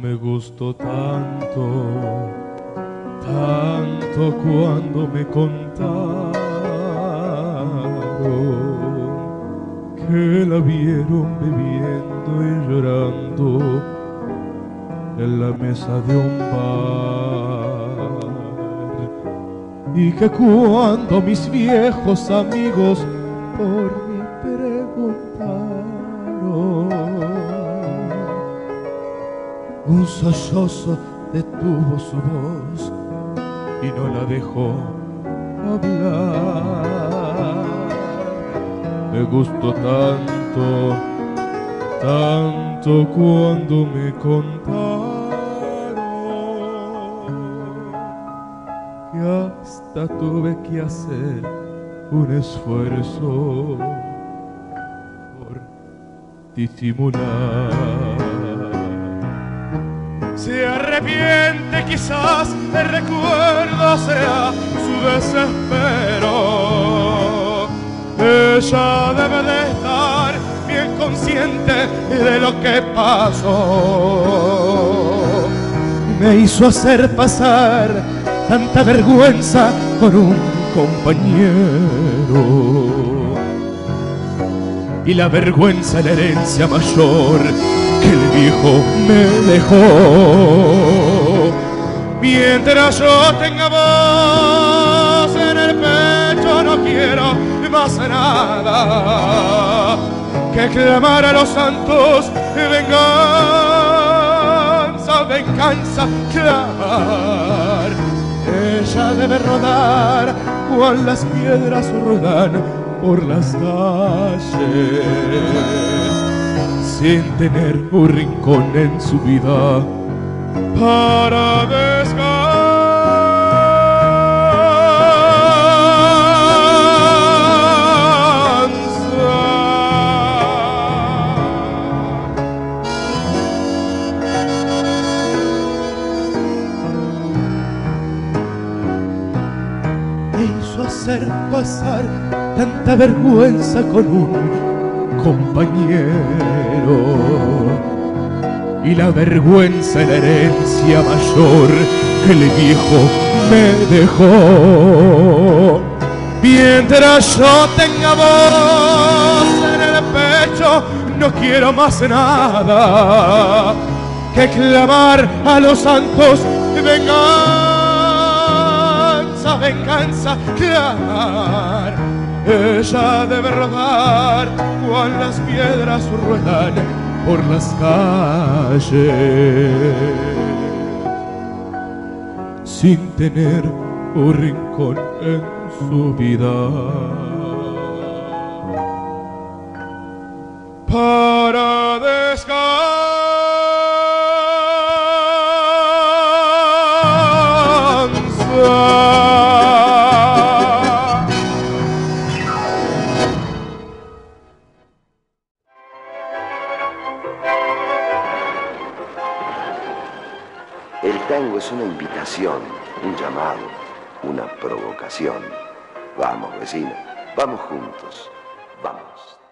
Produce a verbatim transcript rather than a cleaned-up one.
me gustó tanto, tanto cuando me contaron que la vieron bebiendo y llorando en la mesa de un bar, y que cuando mis viejos amigos por mí preguntaron. Un sollozo detuvo su voz y no la dejó hablar. Me gustó tanto, tanto cuando me contaron que hasta tuve que hacer un esfuerzo por disimular. Se arrepiente quizás, el recuerdo sea su desespero. Ella debe de estar bien consciente de lo que pasó. Me hizo hacer pasar tanta vergüenza con un compañero, y la vergüenza es la herencia mayor que el viejo me dejó. Mientras yo tenga voz en el pecho no quiero más nada que clamar a los santos: venganza, venganza, clamar. Ella debe rodar cual las piedras rodan por las calles, sin tener un rincón en su vida para descansar. Me hizo hacer pasar tanta vergüenza con un compañero, y la vergüenza es la herencia mayor que el viejo me dejó. Mientras yo tenga voz en el pecho no quiero más nada que clamar a los santos: venganza, venganza, clamar. Ella debe rodar cual las piedras ruedan por las calles, sin tener un rincón en su vida para descansar. Es una invitación, un llamado, una provocación. Vamos, vecino, vamos juntos, vamos.